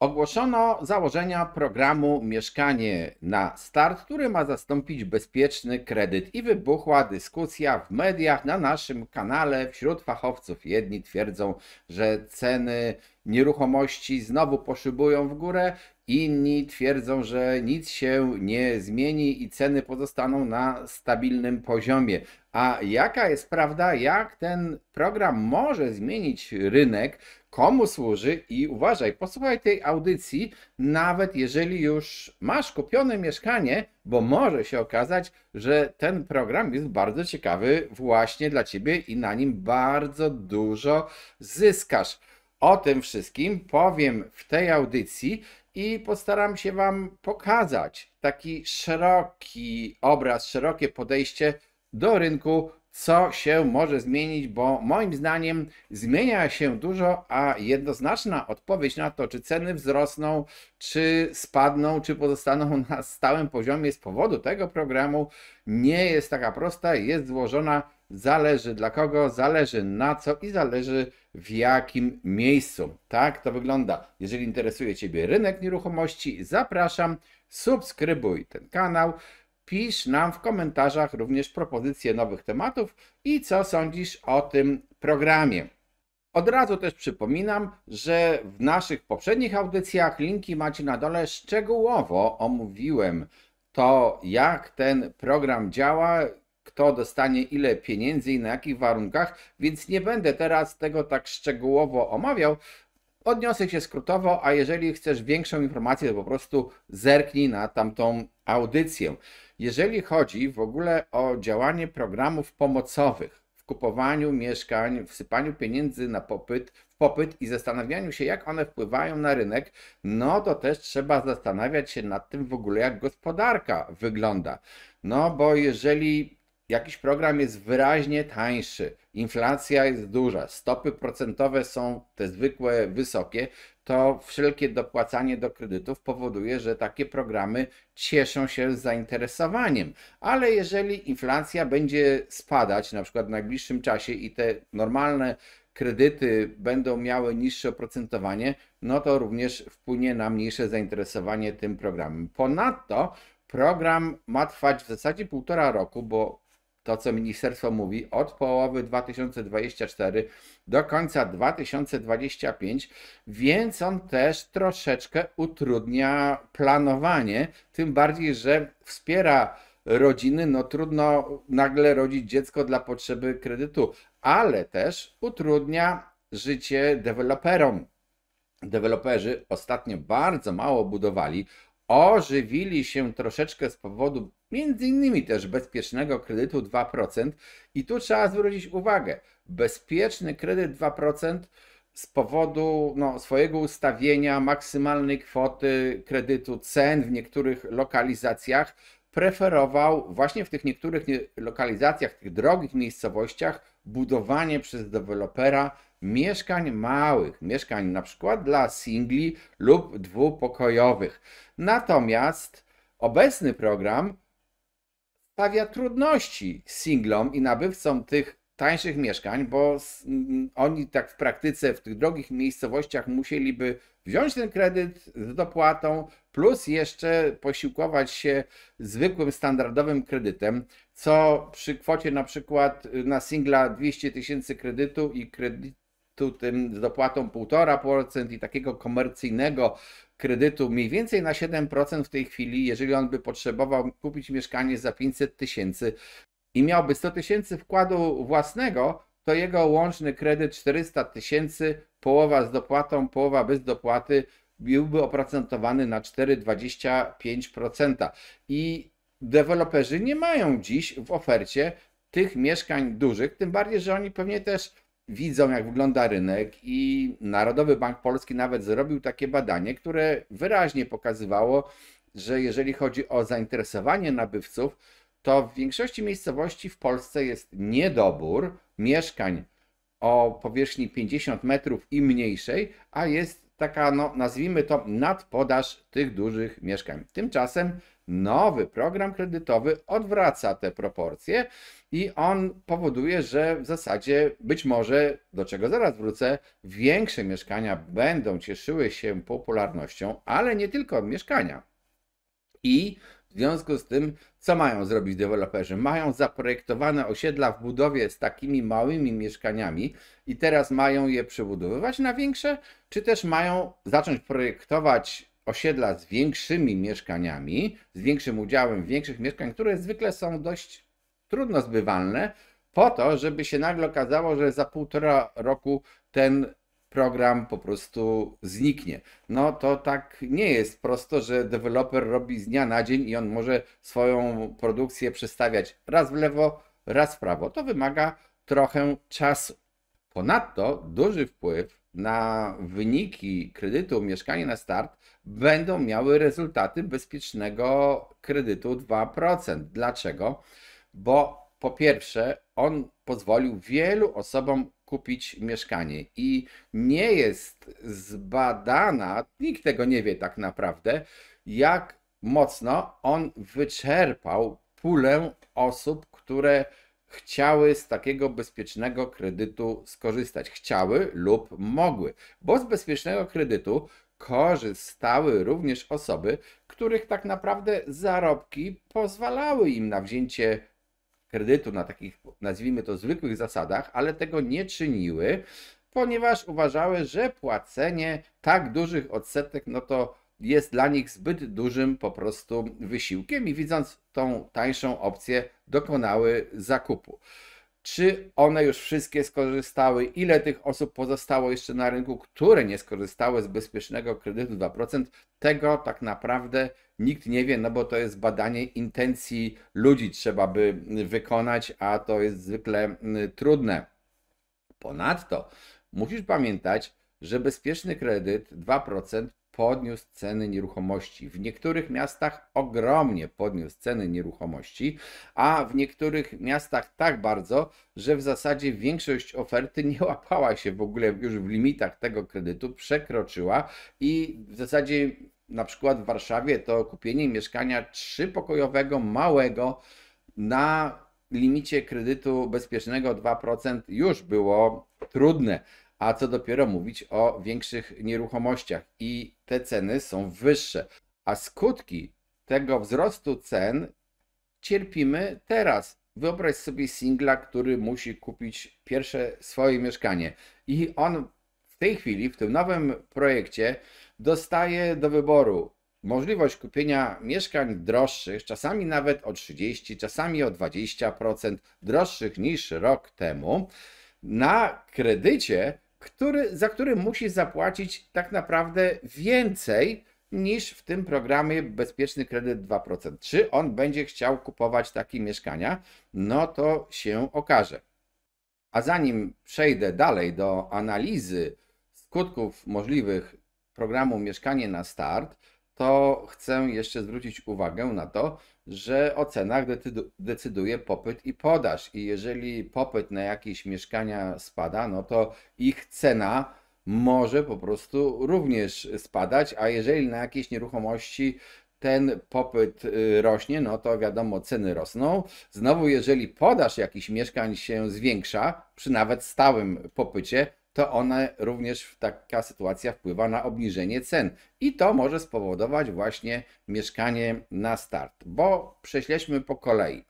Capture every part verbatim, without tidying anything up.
Ogłoszono założenia programu Mieszkanie na Start, który ma zastąpić bezpieczny kredyt i wybuchła dyskusja w mediach, na naszym kanale, wśród fachowców. Jedni twierdzą, że ceny nieruchomości znowu poszybują w górę, inni twierdzą, że nic się nie zmieni i ceny pozostaną na stabilnym poziomie. A jaka jest prawda, jak ten program może zmienić rynek, komu służy i uważaj, posłuchaj tej audycji, nawet jeżeli już masz kupione mieszkanie, bo może się okazać, że ten program jest bardzo ciekawy właśnie dla Ciebie i na nim bardzo dużo zyskasz. O tym wszystkim powiem w tej audycji i postaram się Wam pokazać taki szeroki obraz, szerokie podejście do rynku, co się może zmienić, bo moim zdaniem zmienia się dużo, a jednoznaczna odpowiedź na to, czy ceny wzrosną, czy spadną, czy pozostaną na stałym poziomie z powodu tego programu, nie jest taka prosta, jest złożona, zależy dla kogo, zależy na co i zależy w jakim miejscu. Tak to wygląda. Jeżeli interesuje Ciebie rynek nieruchomości, zapraszam, subskrybuj ten kanał. Pisz nam w komentarzach również propozycje nowych tematów i co sądzisz o tym programie. Od razu też przypominam, że w naszych poprzednich audycjach linki macie na dole. Szczegółowo omówiłem to, jak ten program działa, kto dostanie ile pieniędzy i na jakich warunkach, więc nie będę teraz tego tak szczegółowo omawiał. Odniosę się skrótowo, a jeżeli chcesz większą informację, to po prostu zerknij na tamtą audycję. Jeżeli chodzi w ogóle o działanie programów pomocowych w kupowaniu mieszkań, w sypaniu pieniędzy na popyt, w popyt i zastanawianiu się, jak one wpływają na rynek, no to też trzeba zastanawiać się nad tym w ogóle, jak gospodarka wygląda. No bo jeżeli jakiś program jest wyraźnie tańszy, inflacja jest duża, stopy procentowe są te zwykłe wysokie, to wszelkie dopłacanie do kredytów powoduje, że takie programy cieszą się z zainteresowaniem. Ale jeżeli inflacja będzie spadać na przykład w najbliższym czasie i te normalne kredyty będą miały niższe oprocentowanie, no to również wpłynie na mniejsze zainteresowanie tym programem. Ponadto program ma trwać w zasadzie półtora roku, bo to, co ministerstwo mówi, od połowy dwa tysiące dwudziestego czwartego do końca dwa tysiące dwudziestego piątego, więc on też troszeczkę utrudnia planowanie, tym bardziej, że wspiera rodziny, no trudno nagle rodzić dziecko dla potrzeby kredytu, ale też utrudnia życie deweloperom. Deweloperzy ostatnio bardzo mało budowali, ożywili się troszeczkę z powodu między innymi też bezpiecznego kredytu dwa procent i tu trzeba zwrócić uwagę, bezpieczny kredyt dwa procent z powodu no, swojego ustawienia maksymalnej kwoty kredytu, cen w niektórych lokalizacjach preferował właśnie w tych niektórych lokalizacjach, tych drogich miejscowościach budowanie przez dewelopera mieszkań małych, mieszkań na przykład dla singli lub dwupokojowych. Natomiast obecny program stawia trudności singlom i nabywcom tych tańszych mieszkań, bo oni tak w praktyce w tych drogich miejscowościach musieliby wziąć ten kredyt z dopłatą plus jeszcze posiłkować się zwykłym, standardowym kredytem, co przy kwocie na przykład na singla dwieście tysięcy kredytu i kredyt tu tym z dopłatą półtora procent i takiego komercyjnego kredytu mniej więcej na siedem procent w tej chwili, jeżeli on by potrzebował kupić mieszkanie za pięćset tysięcy i miałby sto tysięcy wkładu własnego, to jego łączny kredyt czterysta tysięcy, połowa z dopłatą, połowa bez dopłaty, byłby oprocentowany na cztery przecinek dwadzieścia pięć procent. I deweloperzy nie mają dziś w ofercie tych mieszkań dużych, tym bardziej, że oni pewnie też widzą, jak wygląda rynek i Narodowy Bank Polski nawet zrobił takie badanie, które wyraźnie pokazywało, że jeżeli chodzi o zainteresowanie nabywców, to w większości miejscowości w Polsce jest niedobór mieszkań o powierzchni pięćdziesiąt metrów i mniejszej, a jest taka, no nazwijmy to, nadpodaż tych dużych mieszkań. Tymczasem nowy program kredytowy odwraca te proporcje i on powoduje, że w zasadzie być może, do czego zaraz wrócę, większe mieszkania będą cieszyły się popularnością, ale nie tylko mieszkania. I w związku z tym, co mają zrobić deweloperzy? Mają zaprojektowane osiedla w budowie z takimi małymi mieszkaniami i teraz mają je przebudowywać na większe, czy też mają zacząć projektować osiedla z większymi mieszkaniami, z większym udziałem większych mieszkań, które zwykle są dość trudno zbywalne, po to, żeby się nagle okazało, że za półtora roku ten program po prostu zniknie. No to tak nie jest prosto, że deweloper robi z dnia na dzień i on może swoją produkcję przestawiać raz w lewo, raz w prawo. To wymaga trochę czasu. Ponadto duży wpływ na wyniki kredytu Mieszkanie na Start będą miały rezultaty bezpiecznego kredytu dwa procent. Dlaczego? Bo po pierwsze, on pozwolił wielu osobom kupić mieszkanie i nie jest zbadana, nikt tego nie wie tak naprawdę, jak mocno on wyczerpał pulę osób, które chciały z takiego bezpiecznego kredytu skorzystać. Chciały lub mogły, bo z bezpiecznego kredytu korzystały również osoby, których tak naprawdę zarobki pozwalały im na wzięcie kredytu na takich, nazwijmy to, zwykłych zasadach, ale tego nie czyniły, ponieważ uważały, że płacenie tak dużych odsetek, no to jest dla nich zbyt dużym po prostu wysiłkiem i widząc tą tańszą opcję dokonały zakupu. Czy one już wszystkie skorzystały? Ile tych osób pozostało jeszcze na rynku, które nie skorzystały z bezpiecznego kredytu dwa procent? Tego tak naprawdę nikt nie wie, no bo to jest badanie intencji ludzi, trzeba by wykonać, a to jest zwykle trudne. Ponadto musisz pamiętać, że bezpieczny kredyt dwa procent podniósł ceny nieruchomości. W niektórych miastach ogromnie podniósł ceny nieruchomości, a w niektórych miastach tak bardzo, że w zasadzie większość oferty nie łapała się w ogóle już w limitach tego kredytu, przekroczyła i w zasadzie na przykład w Warszawie to kupienie mieszkania trzypokojowego, małego na limicie kredytu bezpiecznego dwa procent już było trudne. A co dopiero mówić o większych nieruchomościach i te ceny są wyższe. A skutki tego wzrostu cen cierpimy teraz. Wyobraź sobie singla, który musi kupić pierwsze swoje mieszkanie i on w tej chwili, w tym nowym projekcie dostaje do wyboru możliwość kupienia mieszkań droższych, czasami nawet o trzydzieści procent, czasami o dwadzieścia procent droższych niż rok temu na kredycie, Który, za który musi zapłacić tak naprawdę więcej niż w tym programie Bezpieczny Kredyt dwa procent. Czy on będzie chciał kupować takie mieszkania? No to się okaże. A zanim przejdę dalej do analizy skutków możliwych programu Mieszkanie na Start, to chcę jeszcze zwrócić uwagę na to, że o cenach decyduje popyt i podaż. I jeżeli popyt na jakieś mieszkania spada, no to ich cena może po prostu również spadać, a jeżeli na jakieś nieruchomości ten popyt rośnie, no to wiadomo, ceny rosną. Znowu, jeżeli podaż jakichś mieszkań się zwiększa, przy nawet stałym popycie, to one również, taka sytuacja wpływa na obniżenie cen. I to może spowodować właśnie Mieszkanie na Start. Bo prześledźmy po kolei.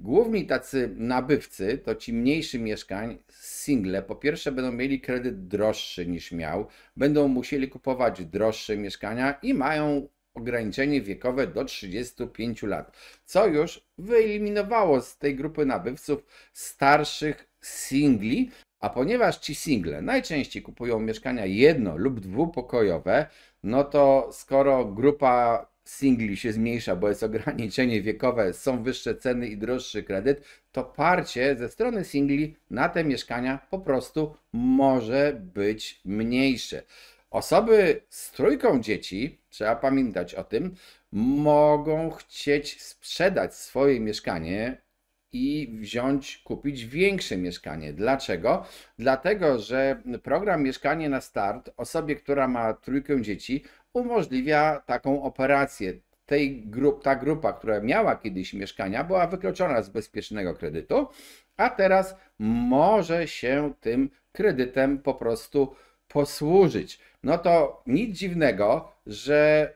Główni tacy nabywcy, to ci mniejszy mieszkań, single, po pierwsze będą mieli kredyt droższy niż miał, będą musieli kupować droższe mieszkania i mają ograniczenie wiekowe do trzydziestu pięciu lat, co już wyeliminowało z tej grupy nabywców starszych singli. A ponieważ ci single najczęściej kupują mieszkania jedno- lub dwupokojowe, no to skoro grupa singli się zmniejsza, bo jest ograniczenie wiekowe, są wyższe ceny i droższy kredyt, to parcie ze strony singli na te mieszkania po prostu może być mniejsze. Osoby z trójką dzieci, trzeba pamiętać o tym, mogą chcieć sprzedać swoje mieszkanie i wziąć, kupić większe mieszkanie. Dlaczego? Dlatego, że program Mieszkanie na Start osobie, która ma trójkę dzieci, umożliwia taką operację. Tej grup, ta grupa, która miała kiedyś mieszkania, była wykluczona z bezpiecznego kredytu, a teraz może się tym kredytem po prostu posłużyć. No to nic dziwnego, że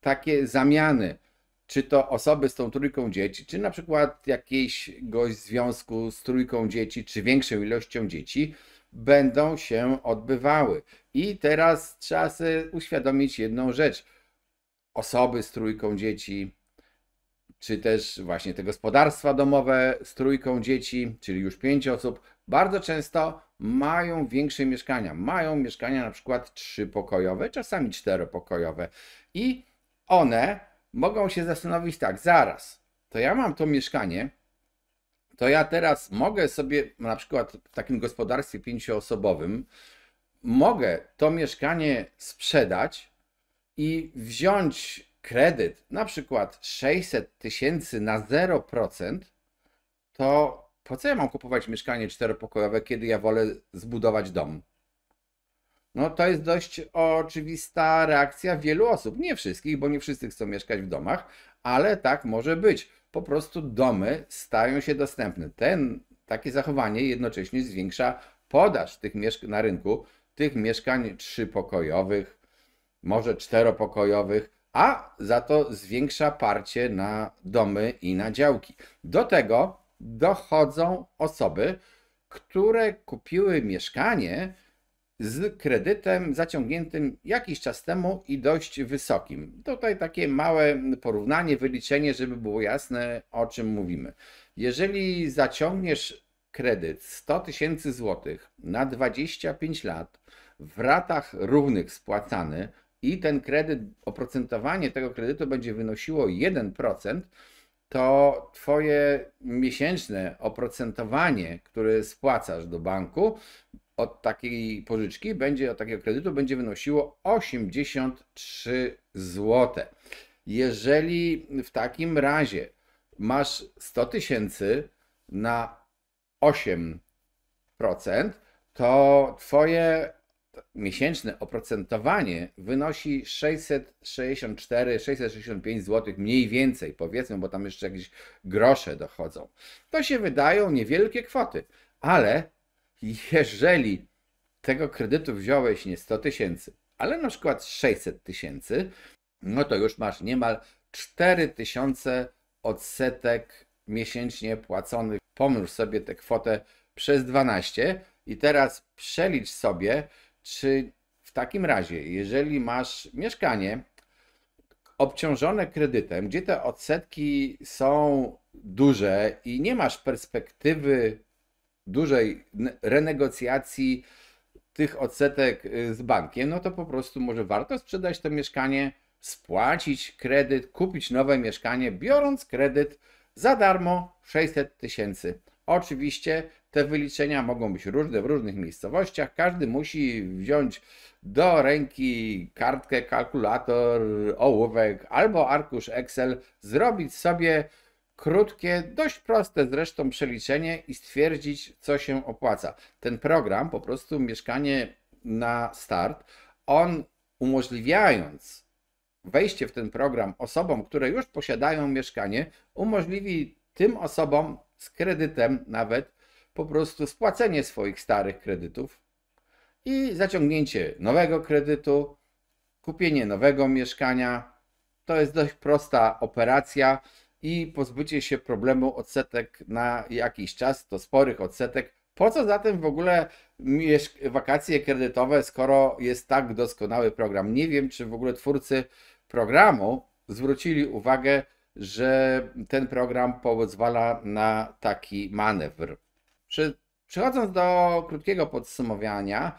takie zamiany, czy to osoby z tą trójką dzieci, czy na przykład jakiegoś związku z trójką dzieci, czy większą ilością dzieci, będą się odbywały. I teraz trzeba sobie uświadomić jedną rzecz. Osoby z trójką dzieci, czy też właśnie te gospodarstwa domowe z trójką dzieci, czyli już pięć osób, bardzo często mają większe mieszkania. Mają mieszkania na przykład trzypokojowe, czasami czteropokojowe i one mogą się zastanowić tak, zaraz, to ja mam to mieszkanie, to ja teraz mogę sobie na przykład w takim gospodarstwie pięcioosobowym, mogę to mieszkanie sprzedać i wziąć kredyt, na przykład sześćset tysięcy na zero procent, to po co ja mam kupować mieszkanie czteropokojowe, kiedy ja wolę zbudować dom? No to jest dość oczywista reakcja wielu osób, nie wszystkich, bo nie wszyscy chcą mieszkać w domach, ale tak może być. Po prostu domy stają się dostępne. Ten, takie zachowanie jednocześnie zwiększa podaż tych mieszkań na rynku, tych mieszkań trzypokojowych, może czteropokojowych, a za to zwiększa parcie na domy i na działki. Do tego dochodzą osoby, które kupiły mieszkanie z kredytem zaciągniętym jakiś czas temu i dość wysokim. Tutaj takie małe porównanie, wyliczenie, żeby było jasne, o czym mówimy. Jeżeli zaciągniesz kredyt sto tysięcy złotych na dwadzieścia pięć lat, w ratach równych spłacany, i ten kredyt, oprocentowanie tego kredytu będzie wynosiło jeden procent, to twoje miesięczne oprocentowanie, które spłacasz do banku od takiej pożyczki, będzie od takiego kredytu będzie wynosiło osiemdziesiąt trzy złote. Jeżeli w takim razie masz sto tysięcy na osiem procent, to twoje miesięczne oprocentowanie wynosi sześćset sześćdziesiąt cztery sześćset sześćdziesiąt pięć złotych mniej więcej, powiedzmy, bo tam jeszcze jakieś grosze dochodzą. To się wydają niewielkie kwoty, ale jeżeli tego kredytu wziąłeś nie sto tysięcy, ale na przykład sześćset tysięcy, no to już masz niemal cztery tysiące odsetek miesięcznie płaconych. Pomnóż sobie tę kwotę przez dwanaście i teraz przelicz sobie, czy w takim razie, jeżeli masz mieszkanie obciążone kredytem, gdzie te odsetki są duże i nie masz perspektywy dużej renegocjacji tych odsetek z bankiem, no to po prostu może warto sprzedać to mieszkanie, spłacić kredyt, kupić nowe mieszkanie, biorąc kredyt za darmo sześćset tysięcy. Oczywiście te wyliczenia mogą być różne w różnych miejscowościach. Każdy musi wziąć do ręki kartkę, kalkulator, ołówek albo arkusz Excel, zrobić sobie krótkie, dość proste zresztą przeliczenie i stwierdzić, co się opłaca. Ten program, po prostu Mieszkanie na Start, on umożliwiając wejście w ten program osobom, które już posiadają mieszkanie, umożliwi tym osobom z kredytem nawet po prostu spłacenie swoich starych kredytów i zaciągnięcie nowego kredytu, kupienie nowego mieszkania. To jest dość prosta operacja i pozbycie się problemu odsetek na jakiś czas, to sporych odsetek. Po co zatem w ogóle wakacje kredytowe, skoro jest tak doskonały program? Nie wiem, czy w ogóle twórcy programu zwrócili uwagę, że ten program pozwala na taki manewr. Przechodząc do krótkiego podsumowania,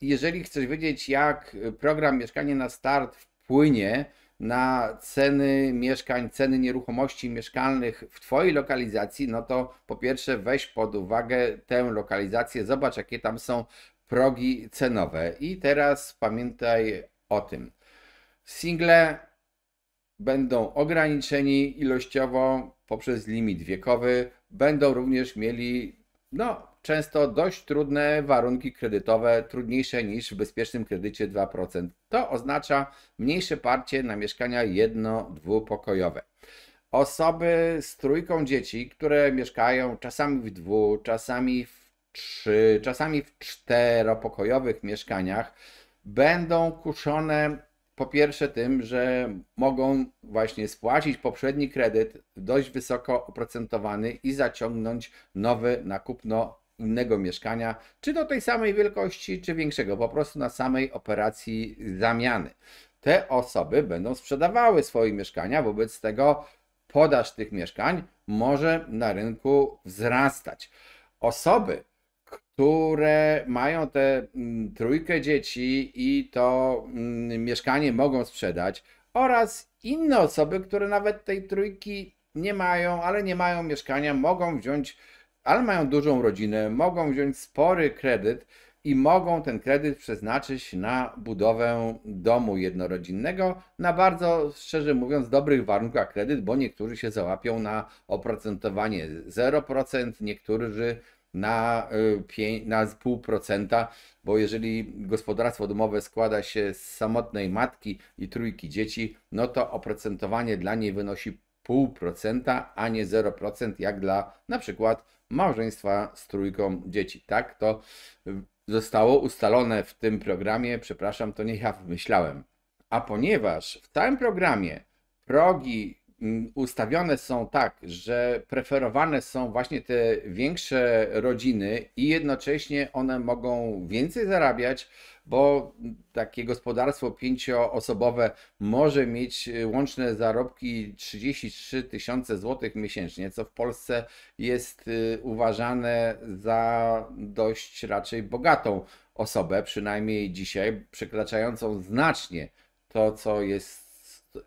jeżeli chcesz wiedzieć, jak program Mieszkanie na Start wpłynie na ceny mieszkań, ceny nieruchomości mieszkalnych w twojej lokalizacji, no to po pierwsze weź pod uwagę tę lokalizację, zobacz, jakie tam są progi cenowe. I teraz pamiętaj o tym. Single będą ograniczeni ilościowo, poprzez limit wiekowy będą również mieli no, często dość trudne warunki kredytowe, trudniejsze niż w bezpiecznym kredycie dwa procent. To oznacza mniejsze parcie na mieszkania jedno-dwupokojowe. Osoby z trójką dzieci, które mieszkają czasami w dwu, czasami w trzy, czasami w czteropokojowych mieszkaniach, będą kuszone po pierwsze tym, że mogą właśnie spłacić poprzedni kredyt dość wysoko oprocentowany i zaciągnąć nowy na kupno innego mieszkania, czy do tej samej wielkości, czy większego, po prostu na samej operacji zamiany. Te osoby będą sprzedawały swoje mieszkania, wobec tego podaż tych mieszkań może na rynku wzrastać. Osoby, które mają tę trójkę dzieci i to mieszkanie mogą sprzedać, oraz inne osoby, które nawet tej trójki nie mają, ale nie mają mieszkania, mogą wziąć, ale mają dużą rodzinę, mogą wziąć spory kredyt i mogą ten kredyt przeznaczyć na budowę domu jednorodzinnego na bardzo, szczerze mówiąc, dobrych warunkach kredyt, bo niektórzy się załapią na oprocentowanie zero procent, niektórzy na zero przecinek pięć procent, bo jeżeli gospodarstwo domowe składa się z samotnej matki i trójki dzieci, no to oprocentowanie dla niej wynosi zero przecinek pięć procent, a nie zero procent jak dla na przykład małżeństwa z trójką dzieci. Tak to zostało ustalone w tym programie, przepraszam, to nie ja wymyślałem. A ponieważ w całym programie progi ustawione są tak, że preferowane są właśnie te większe rodziny i jednocześnie one mogą więcej zarabiać, bo takie gospodarstwo pięcioosobowe może mieć łączne zarobki trzydzieści trzy tysiące złotych miesięcznie, co w Polsce jest uważane za dość raczej bogatą osobę, przynajmniej dzisiaj, przekraczającą znacznie to, co jest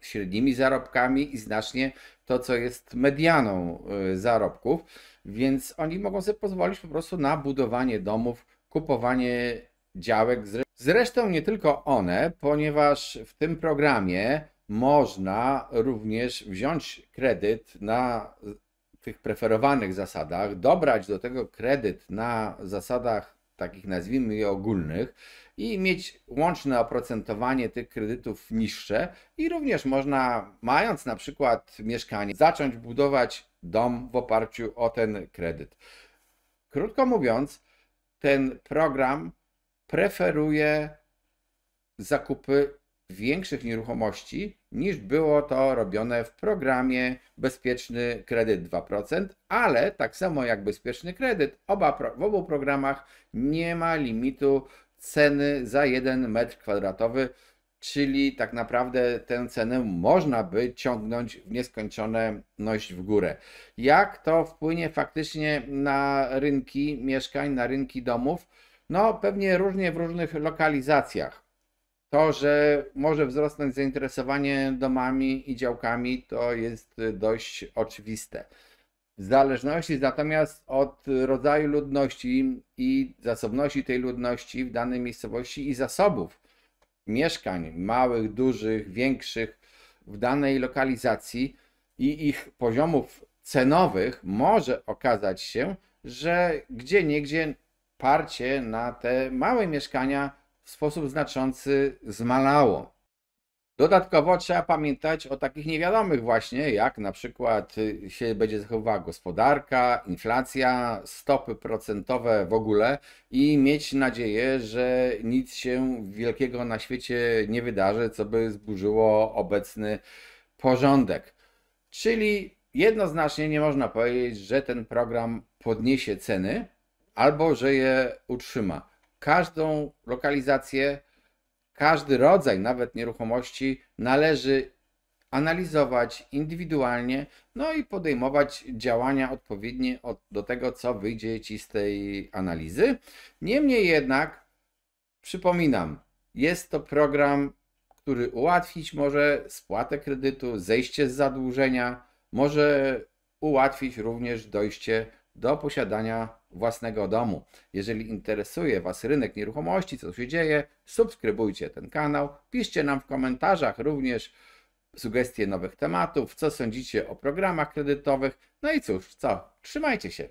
średnimi zarobkami i znacznie to, co jest medianą zarobków, więc oni mogą sobie pozwolić po prostu na budowanie domów, kupowanie działek. Zresztą nie tylko one, ponieważ w tym programie można również wziąć kredyt na tych preferowanych zasadach, dobrać do tego kredyt na zasadach takich, nazwijmy je, ogólnych i mieć łączne oprocentowanie tych kredytów niższe i również można, mając na przykład mieszkanie, zacząć budować dom w oparciu o ten kredyt. Krótko mówiąc, ten program preferuje zakupy większych nieruchomości niż było to robione w programie Bezpieczny Kredyt dwa procent, ale tak samo jak Bezpieczny Kredyt, oba, w obu programach nie ma limitu ceny za jeden metr kwadratowy, czyli tak naprawdę tę cenę można by ciągnąć w nieskończoność w górę. Jak to wpłynie faktycznie na rynki mieszkań, na rynki domów? No pewnie różnie w różnych lokalizacjach. To, że może wzrosnąć zainteresowanie domami i działkami, to jest dość oczywiste. W zależności natomiast od rodzaju ludności i zasobności tej ludności w danej miejscowości i zasobów mieszkań małych, dużych, większych w danej lokalizacji i ich poziomów cenowych może okazać się, że gdzieniegdzie parcie na te małe mieszkania w sposób znaczący zmalało. Dodatkowo trzeba pamiętać o takich niewiadomych właśnie, jak na przykład się będzie zachowywała gospodarka, inflacja, stopy procentowe w ogóle i mieć nadzieję, że nic się wielkiego na świecie nie wydarzy, co by zburzyło obecny porządek. Czyli jednoznacznie nie można powiedzieć, że ten program podniesie ceny albo że je utrzyma. Każdą lokalizację, każdy rodzaj nawet nieruchomości należy analizować indywidualnie, no i podejmować działania odpowiednie do tego, co wyjdzie Ci z tej analizy. Niemniej jednak, przypominam, jest to program, który ułatwić może spłatę kredytu, zejście z zadłużenia, może ułatwić również dojście do posiadania własnego domu. Jeżeli interesuje Was rynek nieruchomości, co się dzieje, subskrybujcie ten kanał, piszcie nam w komentarzach również, sugestie nowych tematów, co sądzicie o programach kredytowych. No i cóż, co? Trzymajcie się!